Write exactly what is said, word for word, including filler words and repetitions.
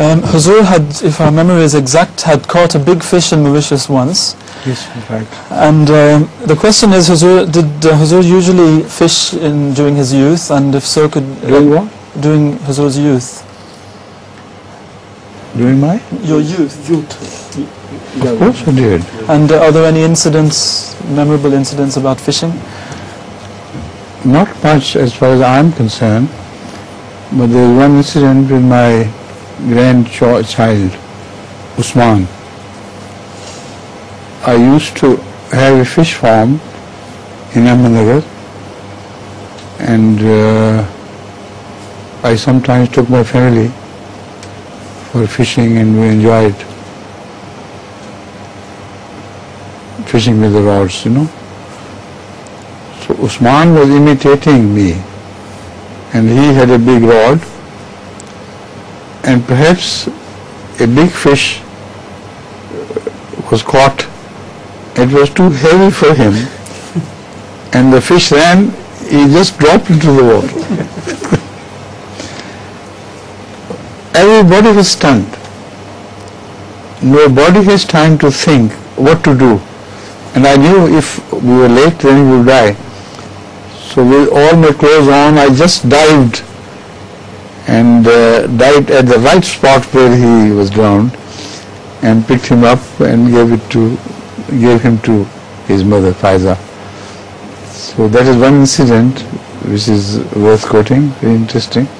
Um, Hazur had, if our memory is exact, had caught a big fish in Mauritius once. Yes, in fact. And um, the question is, Hazur, did uh, Hazur usually fish in, during his youth? And if so, could... Uh, during what? During Hazur's youth. During my? Your youth. Youth. Of course I did. And uh, are there any incidents, memorable incidents about fishing? Not much as far as I'm concerned, but there was one incident with my grandchild, Usman. I used to have a fish farm in Amanagar, and uh, I sometimes took my family for fishing, and we enjoyed fishing with the rods, you know. So Usman was imitating me, and he had a big rod, and perhaps a big fish was caught. It was too heavy for him, and the fish ran, he just dropped into the water. Everybody was stunned. Nobody has time to think what to do. And I knew if we were late, then we would die. So with all my clothes on, I just dived, and uh, dived at the right spot where he was drowned, and picked him up and gave it to, gave him to his mother, Faiza. So that is one incident which is worth quoting, very interesting.